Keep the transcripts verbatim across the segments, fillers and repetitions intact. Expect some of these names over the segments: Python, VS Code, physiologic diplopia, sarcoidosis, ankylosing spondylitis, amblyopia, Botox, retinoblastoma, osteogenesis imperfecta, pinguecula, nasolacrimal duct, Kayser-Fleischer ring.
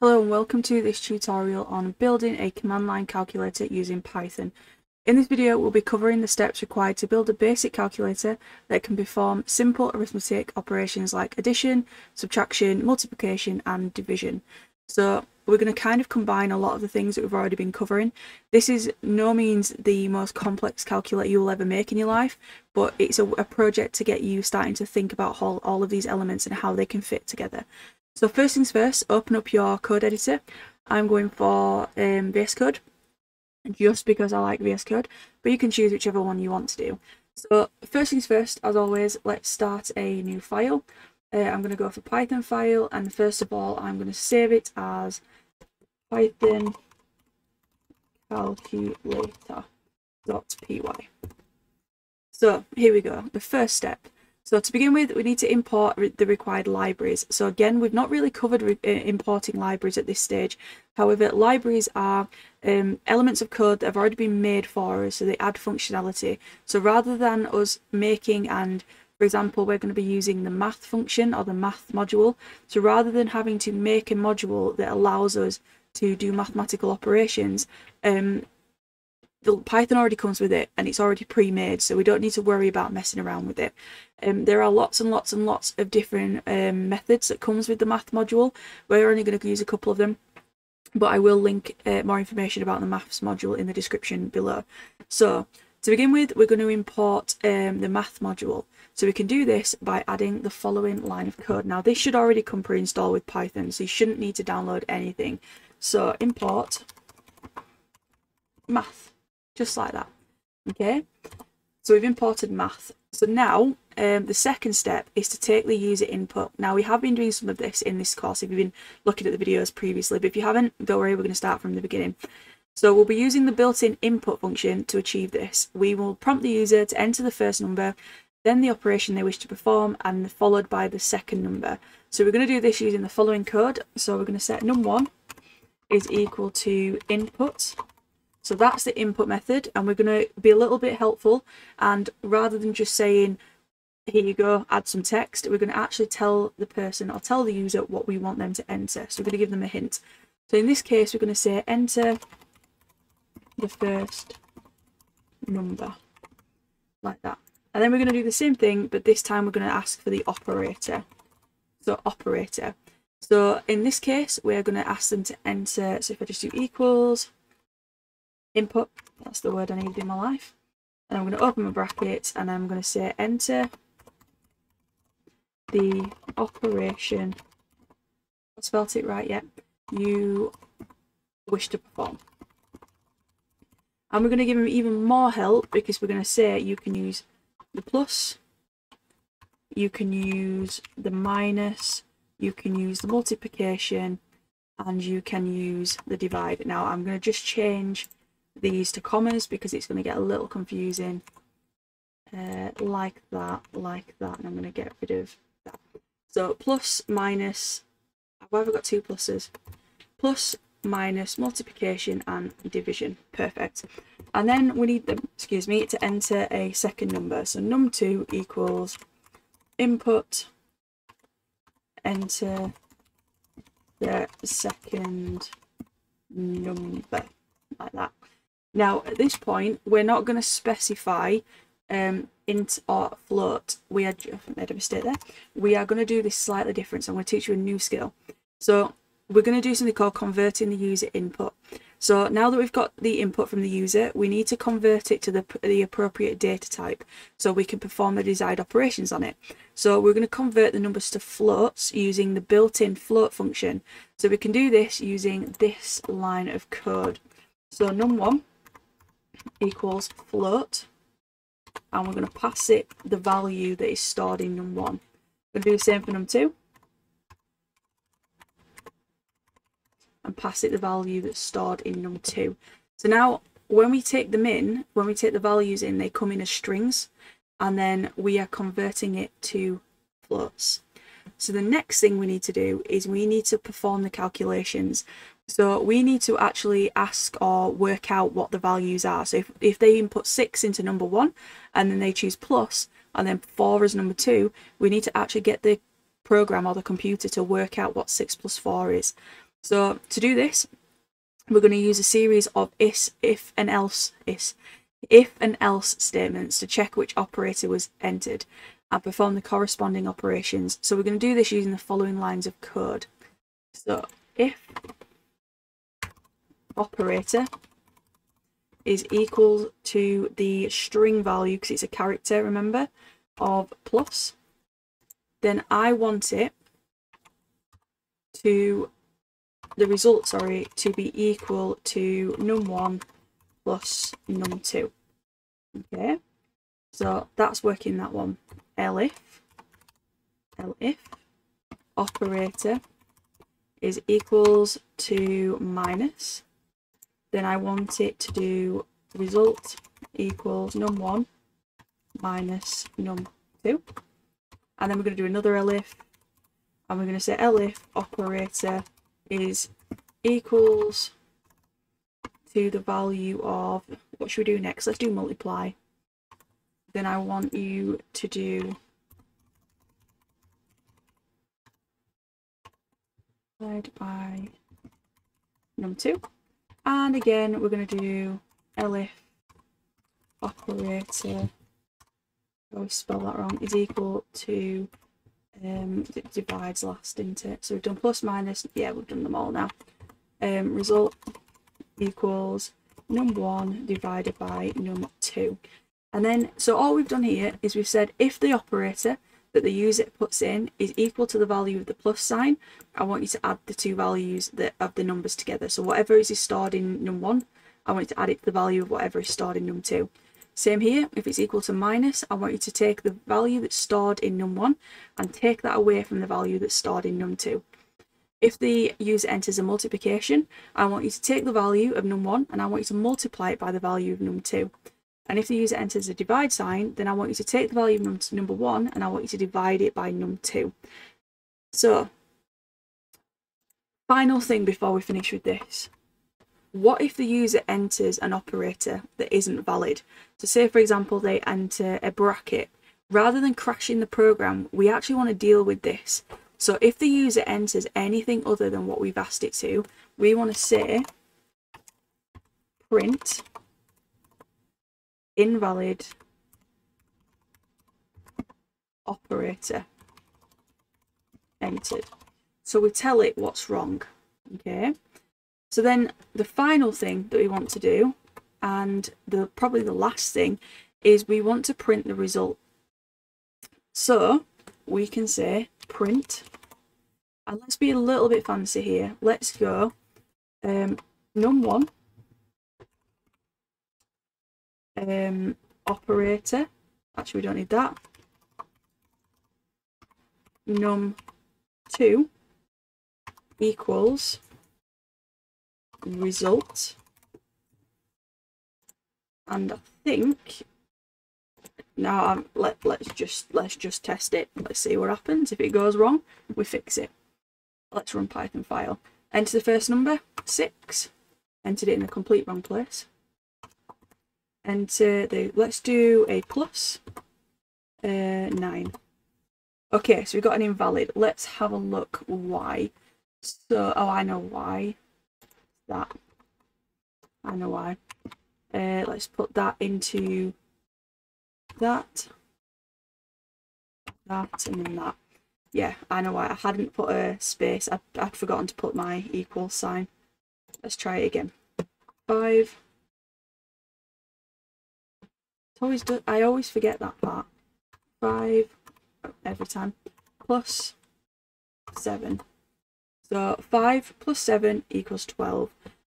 Hello and welcome to this tutorial on building a command line calculator using Python. In this video we'll be covering the steps required to build a basic calculator that can perform simple arithmetic operations like addition, subtraction, multiplication and division. So we're going to kind of combine a lot of the things that we've already been covering. This is no means the most complex calculator you'll ever make in your life, but it's a, a project to get you starting to think about all, all of these elements and how they can fit together. So first things first, open up your code editor. I'm going for um, V S Code, just because I like V S Code, but you can choose whichever one you want to do. So first things first, as always, let's start a new file. Uh, I'm going to go for Python file, and first of all, I'm going to save it as Python calculator dot p y. So here we go, the first step. So to begin with, we need to import the required libraries. So again, we've not really covered re importing libraries at this stage. However, libraries are um, elements of code that have already been made for us, so they add functionality. So rather than us making and, for example, we're going to be using the math function or the math module. So rather than having to make a module that allows us to do mathematical operations, um, The Python already comes with it and it's already pre-made, so we don't need to worry about messing around with it. Um, there are lots and lots and lots of different um, methods that comes with the math module. We're only going to use a couple of them, but I will link uh, more information about the maths module in the description below. So to begin with, we're going to import um, the math module. So we can do this by adding the following line of code. Now this should already come pre-installed with Python, so you shouldn't need to download anything. So import math. Just like that. Okay, so we've imported math. So now um, the second step is to take the user input. Now we have been doing some of this in this course if you've been looking at the videos previously, but if you haven't, don't worry, we're going to start from the beginning. So we'll be using the built-in input function to achieve this. We will prompt the user to enter the first number, then the operation they wish to perform, and followed by the second number. So we're going to do this using the following code. So we're going to set num one is equal to input. So that's the input method, and we're going to be a little bit helpful, and rather than just saying, here you go, add some text, we're going to actually tell the person or tell the user what we want them to enter. So we're going to give them a hint. So in this case, we're going to say enter the first number, like that. And then we're going to do the same thing, but this time we're going to ask for the operator. So operator. So in this case, we're going to ask them to enter. So if I just do equals input, that's the word I needed in my life, and I'm going to open my brackets and I'm going to say enter the operation, I spelt it right yet, you wish to perform. And we're going to give them even more help because we're going to say you can use the plus, you can use the minus, you can use the multiplication, and you can use the divide. Now I'm going to just change these to commas because it's going to get a little confusing, uh, like that, like that, and I'm going to get rid of that. So plus, minus, why have I got two pluses? Plus, minus, multiplication and division. Perfect. And then we need them, excuse me, to enter a second number. So num two equals input, enter the second number, like that. Now at this point we're not going to specify um, int or float. We are, I've made a mistake there. We are going to do this slightly different. So I'm going to teach you a new skill. So we're going to do something called converting the user input. So now that we've got the input from the user, we need to convert it to the, the appropriate data type so we can perform the desired operations on it. So we're going to convert the numbers to floats using the built-in float function. So we can do this using this line of code. So num one equals float, and we're going to pass it the value that is stored in num one. We're going to do the same for num two and pass it the value that's stored in num two. So now when we take them in, when we take the values in, they come in as strings, and then we are converting it to floats. So the next thing we need to do is we need to perform the calculations. So we need to actually ask or work out what the values are. So if, if they input six into number one and then they choose plus and then four as number two, we need to actually get the program or the computer to work out what six plus four is. So to do this, we're going to use a series of is, if and else, is, if and else statements to check which operator was entered and perform the corresponding operations. So we're going to do this using the following lines of code. So if operator is equal to the string value, because it's a character, remember, of plus, then I want it to the result sorry to be equal to num one plus num two. Okay, so that's working that one. L if l if operator is equals to minus, then I want it to do result equals num one minus num two. And then we're going to do another elif, and we're going to say elif operator is equals to the value of, what should we do next? Let's do multiply. Then I want you to do divide by num two. And again, we're going to do elif operator, I always spell that wrong, is equal to, um, it divides last, isn't it? So we've done plus, minus, yeah, we've done them all now. Um, result equals num one divided by num two. And then, so all we've done here is we've said if the operator that the user puts in is equal to the value of the plus sign, I want you to add the two values that of the numbers together. So whatever is stored in num one, I want you to add it to the value of whatever is stored in num two. Same here, if it's equal to minus, I want you to take the value that's stored in num one and take that away from the value that's stored in num two. If the user enters a multiplication, I want you to take the value of num one and I want you to multiply it by the value of num two. And if the user enters a divide sign, then I want you to take the value of num number one and I want you to divide it by num two. So, final thing before we finish with this. What if the user enters an operator that isn't valid? So say, for example, they enter a bracket. Rather than crashing the program, we actually want to deal with this. So if the user enters anything other than what we've asked it to, we want to say print invalid operator entered. So we tell it what's wrong. Okay. So then the final thing that we want to do, and the probably the last thing, is we want to print the result. So we can say print, and let's be a little bit fancy here. Let's go um, num one um, operator. Actually, we don't need that. num two equals result, and I think now I'm, let, let's just let's just test it. Let's see what happens. If it goes wrong, we fix it. Let's run Python file. Enter the first number, six. Entered it in the complete wrong place. Enter the, let's do a plus uh, nine. Okay, so we've got an invalid. Let's have a look why. So, oh, I know why. That I know why. Uh, let's put that into that, that, and then that. Yeah, I know why. I hadn't put a space. I'd, I'd forgotten to put my equal sign. Let's try it again. Five. It's always do, I always forget that part. Five every time. Plus seven. So five plus seven equals twelve.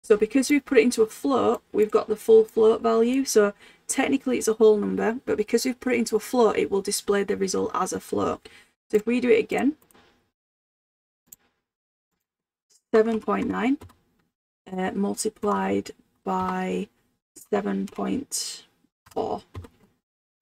So because we've put it into a float, we've got the full float value. So technically it's a whole number, but because we've put it into a float, it will display the result as a float. So if we do it again, seven point nine uh, multiplied by seven point four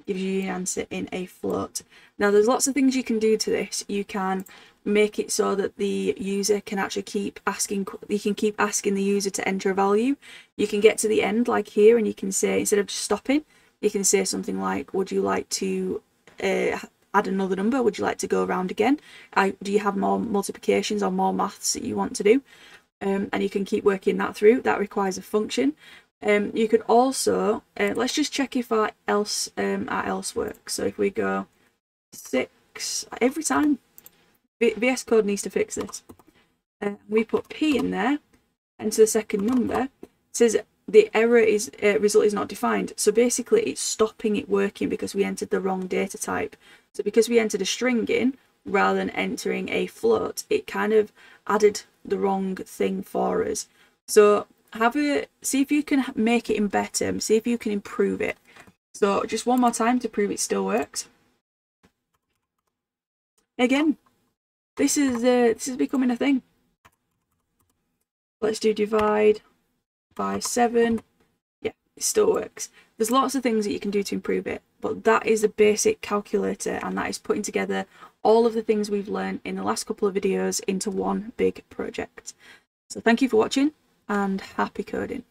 gives you an answer in a float. Now there's lots of things you can do to this. You can make it so that the user can actually keep asking, you can keep asking the user to enter a value. You can get to the end like here and you can say, instead of just stopping, you can say something like, would you like to uh, add another number? Would you like to go around again? I, do you have more multiplications or more maths that you want to do? um, and you can keep working that through. That requires a function. Um, you could also, uh, let's just check if our else, um, our else works. So if we go six, every time, V S Code needs to fix this. Uh, we put P in there, enter the second number, it says the error is, uh, result is not defined. So basically it's stopping it working because we entered the wrong data type. So because we entered a string in, rather than entering a float, it kind of added the wrong thing for us. So have a see if you can make it in better, see if you can improve it. So just one more time to prove it still works. Again, this is uh, this is becoming a thing. Let's do divide by seven. Yeah, it still works. There's lots of things that you can do to improve it, but that is a basic calculator, and that is putting together all of the things we've learned in the last couple of videos into one big project. So thank you for watching, and happy coding.